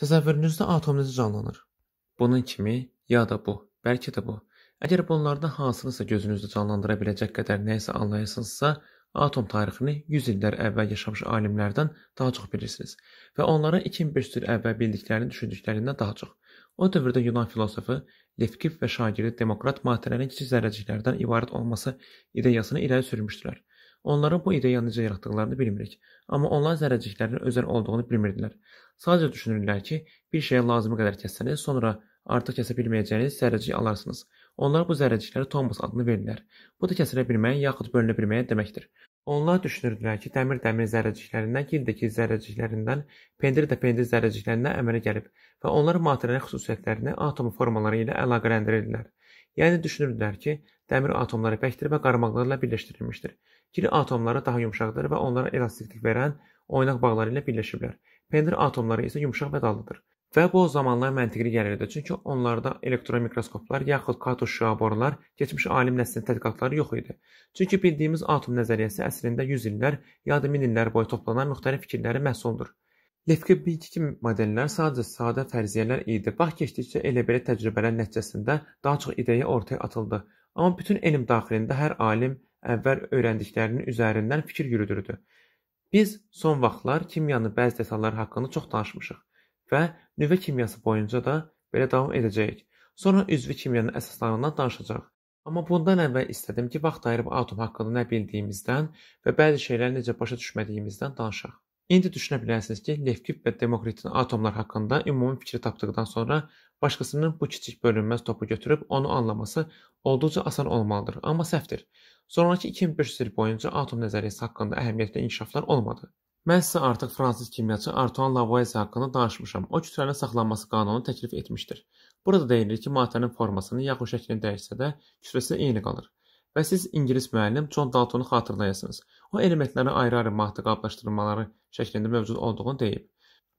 Təsəvvürünüzdə atom necə canlanır? Bunun kimi, ya da bu, bəlkə də bu. Əgər bunlardan hansınısa gözünüzdə canlandıra biləcək qədər nəyəsə anlayasınızsa, atom tarixini 100 illər əvvəl yaşamış alimlərdən daha çox bilirsiniz və onların 2500 il əvvəl bildiklərini düşündüklərindən daha çox. O dövrdə Yunan filosofu, Lefkif və şagirdi demokrat maddələrin kiçik zərrəciklərdən ibarət olması ideyasını irəli sürmüşdülər. Onların bu ideya necə yaratdıqlarını bilmirik, amma onlar zərrəciklərin özəl olduğunu bilmirdilər. Sadəcə düşünürlər ki, bir şeyə lazımı qədər kəssəniz, sonra artıq kəsə bilməyəcəyiniz zərrəcik alarsınız. Onlar bu zərrəciklərə Thomas adını verirlər. Bu da kəsilə bilməyə yaxud bölünə bilməyə deməkdir. Onlar düşünürdülər ki, dəmir zərrəciklərindən, gildəki zərrəciklərindən, pendir də pendir zərrəciklərindən əmələ gəlib və onlar materialin xüsusiyyətlərini atom formaları ilə əlaqələndirirlər. Yəni düşünürdülər ki, dəmir atomları bəkdir və qarmaqlarla birləşdirilmişdir. Gil atomları daha yumşaqdır və onlara elastiklik verən oynaq bağları ilə birləşiblər. Pendir atomları isə yumşaq və dallıdır. Və bu o zamanlar məntiqli gəlirdi, çünki onlarda elektron mikroskoplar yaxud kato şüa borular, keçmiş alim nəslinin tədqiqatları yox idi. Çünki bildiyimiz atom nəzəriyyəsi əslində 100 illər ya da 1000 illər boyu toplanan müxtəlif fikirlərin məhsuldur. Lefkif bilgi kimi modellər sadəcə sadə fərziyyələr idi. Vaxt keçdikcə elə belə təcrübələr nəticəsində daha çox ideya ortaya atıldı. Amma bütün elm daxilində hər alim əvvəl öyrəndiklərinin üzərindən fikir yürüdürdü. Biz son vaxtlar kimyanın bəzi detalları haqqında çox danışmışıq və nüvə kimyası boyunca da belə davam edəcəyik. Sonra üzvi kimyanın əsaslarından danışacağıq. Amma bundan əvvəl istədim ki, vaxt ayırıb atom haqqında nə bildiyimizdən və bəzi şeyləri necə başa düşmədiyimizdən danışaq. İndi düşünə bilərsiniz ki, Lefkif və Demokritin atomlar haqqında ümumi fikri tapdıqdan sonra başqasının bu kiçik bölünməz topu götürüb onu anlaması olduqca asan olmalıdır, amma səhvdir. Sonraki 2500 il boyunca atom nəzəriyyəsi haqqında əhəmiyyətli inkişaflar olmadı. Mən sizə artıq fransız kimyaçı Antoine Lavoisier haqqında danışmışam. O kütlənin saxlanması qanunu təklif etmişdir. Burada deyilir ki, maddənin formasını yaxud şəklini dəyişsə də kütləsi eyni qalır. Və siz İngilis müəllim John Daltonu xatırlayasınız. O elementlərin ayrı-ayrı maddi qablaşdırmaları şəklində mövcud olduğunu deyib.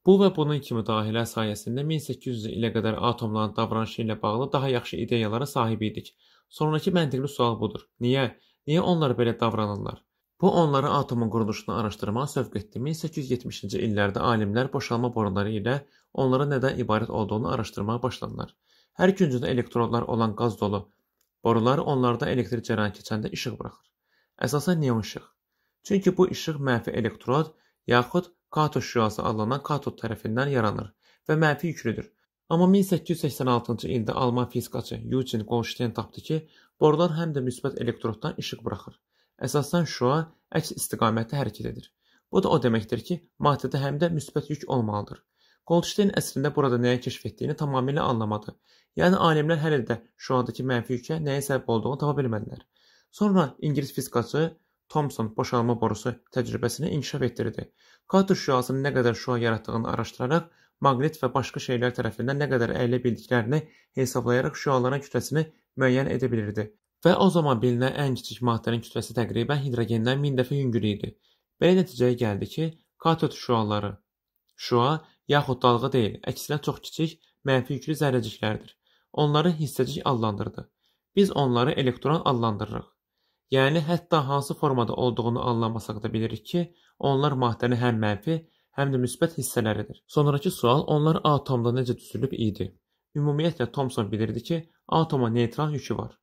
Bu və bunun kimi dahilər sayəsində 1800 ilə qədər atomların davranışı ilə bağlı daha yaxşı ideyalara sahib idik. Sonraki məntiqli sual budur. Niyə? Niyə onlar belə davranırlar? Bu, onları atomun quruluşunu araşdırmağa sövq etdi. 1870-ci illərdə alimlər boşalma boruları ilə onlara nədən ibarət olduğunu araşdırmağa başladılar. Hər küncündə elektronlar olan qaz dolu borular onlarda elektrik cərəyan keçəndə işıq buraxır. Əsasən neon işıq. Çünki bu işıq mənfi elektrod yaxud katod şüası adlanan katod tərəfindən yaranır və mənfi yüklüdür. Amma 1886-cı ildə alman fizikaçı Eugene Goldstein tapdı ki, borular həm də müsbət elektroddan işıq buraxır. Əsasən şüa əks istiqamətdə hərəkət edir. Bu da o deməkdir ki, maddədə həm də müsbət yük olmalıdır. Goldstein əslində burada nəyə keşf etdiyini tamamilə anlamadı. Yəni, alimlər hələ də şu andakı mənfi yükə nəyə səbəb olduğunu tapa bilmədilər. Sonra İngilis fizikaçı Thomson boşalma borusu təcrübəsini inkişaf etdirdi. Katod şüasının nə qədər şüa yaratdığını araşdıraraq, maqnit və başqa şeylər tərəfindən nə qədər əyilə bildiklərini hesablayaraq şüaların kütləsini müəyyən edə bilirdi. Və o zaman bilinən ən kiçik maddənin kütləsi təqribən hidrogendən 1000 dəfə yüngül idi. Belə nəticəyə gəldi ki, katod şüaları yaxud dalğa deyil, əksinə çox kiçik, mənfi yüklü zərrəciklərdir. Onları hissəcik adlandırdı. Biz onları elektron adlandırırıq. Yəni, hətta hansı formada olduğunu anlamasaq da bilirik ki, onlar maddənin həm mənfi, həm də müsbət hissələridir. Sonraki sual, onlar atomda necə düzülüb idi? Ümumiyyətlə, Thomson bilirdi ki, atoma neytron yükü var.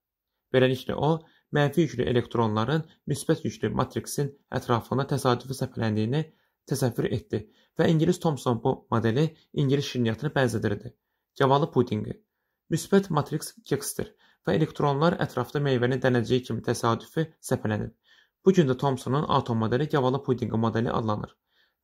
Beləliklə, o, mənfi yüklü elektronların müsbət yüklü matriksin ətrafına təsadüfi səpələndiyini təsəvvür etdi və İngilis Thomson bu modeli İngilis şirniyyatını bənzədirdi. Gavalı pudingi. Müsbət matriks keksdir və elektronlar ətrafda meyvənin dənəcəyi kimi təsadüfi səpələnir. Bugün də Thomsonun atom modeli gavalı pudingi modeli adlanır.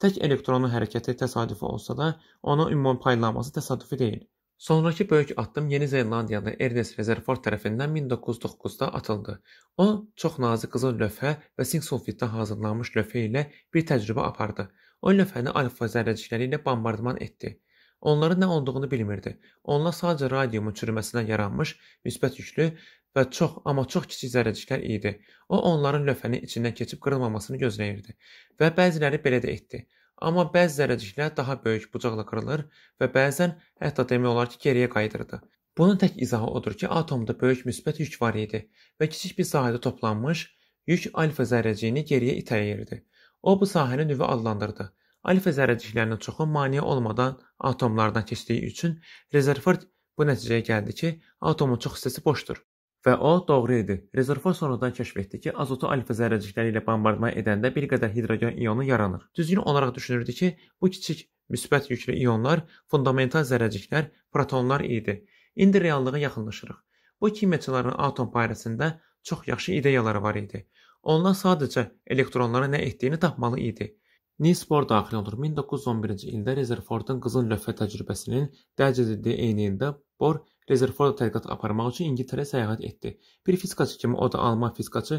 Tək elektronun hərəkəti təsadüfi olsa da, onun ümumi paylanması təsadüfi deyil. Sonraki böyük addım Yeni Zelandiyada Ernest Rutherford tərəfindən 1909-da atıldı. O, çox nazik qızıl lövhə və sink sulfiddən hazırlanmış lövhə ilə bir təcrübə apardı. O lövhəni alfa zərrəcikləri ilə bombardman etdi. Onların nə olduğunu bilmirdi. Onlar sadəcə radiumun çürüməsindən yaranmış, müsbət yüklü və çox, amma çox kiçik zərrəciklər idi. O, onların lövhənin içindən keçib qırılmamasını gözləyirdi və bəziləri belə də etdi. Amma bəzi zərrəciklər daha böyük bucaqla qırılır və bəzən hətta demək olar ki, geriyə qayıdırdı. Bunun tək izahı odur ki, atomda böyük müsbət yük var idi və kiçik bir sahədə toplanmış yük alfa zərrəciyini geriyə itələyirdi. O, bu sahəni nüvə adlandırdı. alfa zərrəciklərinə çoxu maneə olmadan atomlardan keçdiyi üçün Rutherford bu nəticəyə gəldi ki, atomun çox hissəsi boşdur. Və o doğru idi. Rutherford sonradan kəşf etdi ki, azotu alfa zərrəcikləri ilə bombardman edəndə bir qədər hidrogen ionu yaranır. Düzgün olaraq düşünürdü ki, bu kiçik müsbət yüklü ionlar, fundamental zərrəciklər, protonlar idi. İndi reallığa yaxınlaşırıq. Bu kimyaçıların atom barəsində çox yaxşı ideyaları var idi. Onlar sadəcə elektronlara nə etdiyini tapmalı idi. N. Bohr daxil olur. 1911-ci ildə Rutherfordun qızıl lövhə təcrübəsinin dərc edildiyi eyni ildə Bohr Rutherforda tədqiqat aparmaq üçün İngiltərə səyahət etdi. Bir fizikaçı kimi o da Alman fizikaçı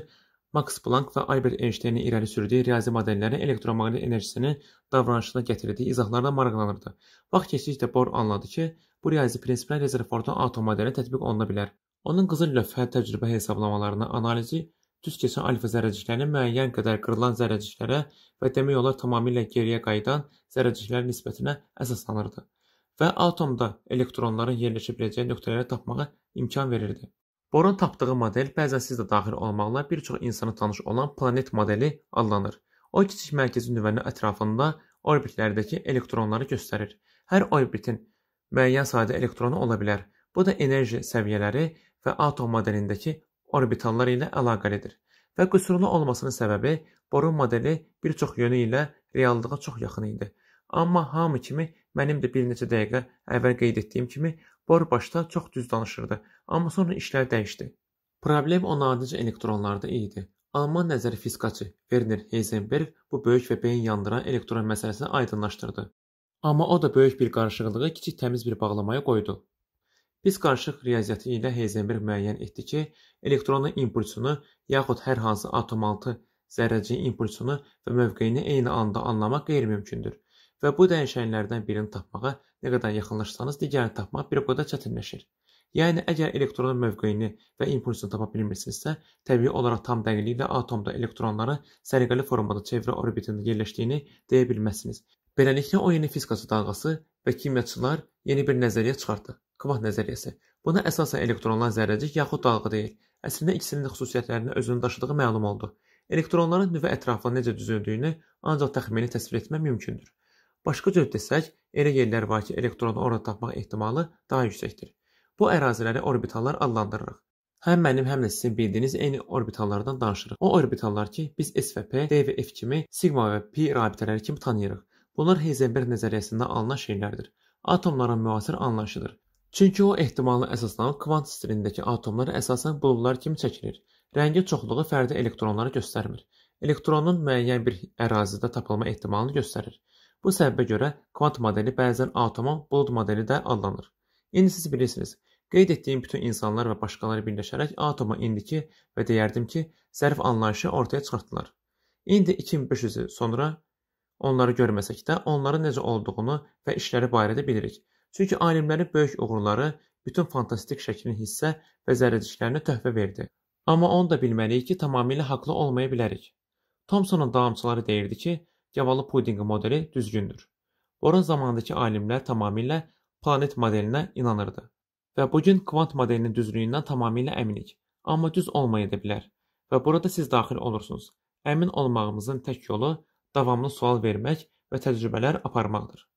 Max Planck və Albert Einstein'in irəli sürdüyü riyazi modellərin elektromaqnit enerjisinin davranışına gətirdiyi izahlarla maraqlanırdı. Vaxt keçdikcə Bohr anladı ki, bu riyazi prinsiplər Rutherfordun atom modelinə tətbiq oluna bilər. Onun qızıl lövhə təcrübə hesablamalarının analizi düz keçən alfa zərrəciklərinə müəyyən qədər qırılan zərrəciklərə və demək olar tamamilə geriyə qayıdan zərrəciklərin nisbətinə əsaslanırdı və atomda elektronların yerləşə biləcəyi nöqtələri tapmağa imkan verirdi. Borun tapdığı model bəzən siz də daxil olmaqla bir çox insana tanış olan planet modeli adlanır. O kiçik mərkəzi nüvənin ətrafında orbitlərdəki elektronları göstərir. Hər orbitin müəyyən sayda elektronu ola bilər. Bu da enerji səviyyələri və atom modelindəki orbitallar ilə əlaqəlidir və qüsurlu olmasının səbəbi Borun modeli bir çox yönü ilə reallığa çox yaxın idi. Amma hamı kimi mənim də bir neçə dəqiqə əvvəl qeyd etdiyim kimi Bor başda çox düz danışırdı, amma sonra işlər dəyişdi. Problem o nadicə elektronlarda idi. Alman nəzəri fizikaçı Werner Heisenberg bu böyük və beyin yandıran elektron məsələsini aydınlaşdırdı. Amma o da böyük bir qarışıqlığı kiçik təmiz bir bağlamaya qoydu. Biz qarışıq riyaziyyatı ilə Heisenberg müəyyən etdi ki, elektronun impulsunu yaxud hər hansı atom-altı zərrəciyin impulsunu və mövqeyini eyni anda anlamaq qeyri-mümkündür və bu dəyişənlərdən birini tapmağa nə qədər yaxınlaşsanız, digərini tapmaq bir o qədər çətinləşir. Yəni, əgər elektronun mövqeyini və impulsunu tapa bilmirsinizsə, təbii olaraq tam dəqiqliyi ilə atomda elektronların səliqəli formada çevrə orbitində yerləşdiyini deyə bilməzsiniz. Beləliklə, o yeni fizikası dalğası və kimyaçılar yeni bir nəzəriyyə çıxartdı. Kvant nəzəriyyəsi. Buna əsasən elektronlar zərrəcik yaxud dalğa deyil. Əslində ikisinin də xüsusiyyətlərini özünü daşıdığı məlum oldu. Elektronların nüvə ətrafında necə düzüldüyünü ancaq təxmini təsvir etmək mümkündür. Başqa cür desək, elə yerlər var ki, elektronu orada tapmaq ehtimalı daha yüksəkdir. Bu əraziləri orbitallar adlandırırıq. Həm mənim, həm də sizin bildiyiniz eyni orbitallardan danışırıq. O orbitallar ki, biz S və P, D və F kimi, sigma və pi rabitələri kimi tanıyırıq. Bunlar Heisenberg nəzəriyyəsindən alınan şeylərdir. Atomların müasir anlayışıdır. Çünki o ehtimalına əsaslanıb kvant stilindəki atomlar əsasən buludlar kimi çəkilir. Rəngin çoxluğu fərdi elektronları göstərmir. Elektronun müəyyən bir ərazidə tapılma ehtimalını göstərir. Bu səbəbə görə kvant modeli bəzən atoma bulud modeli də adlanır. İndi siz bilirsiniz, qeyd etdiyim bütün insanlar və başqaları birləşərək atoma indiki və deyərdim ki, zərf anlayışı ortaya çıxartdılar. İndi 2500 il sonra onları görməsək də onların necə olduğunu və işləri barədə bilirik. Çünki alimlərin böyük uğurları bütün fantastik şəklin hissə və zərrəciklərinə töhfə verdi. Amma onu da bilməliyik ki, tamamilə haqlı olmaya bilərik. Thomsonun davamçıları deyirdi ki, gavalı pudingi modeli düzgündür. Borun zamandakı alimlər tamamilə planet modelinə inanırdı. Və bugün kvant modelinin düzlüyündən tamamilə əminik, amma düz olmaya da bilər. Və burada siz daxil olursunuz. Əmin olmağımızın tək yolu davamlı sual vermək və təcrübələr aparmaqdır.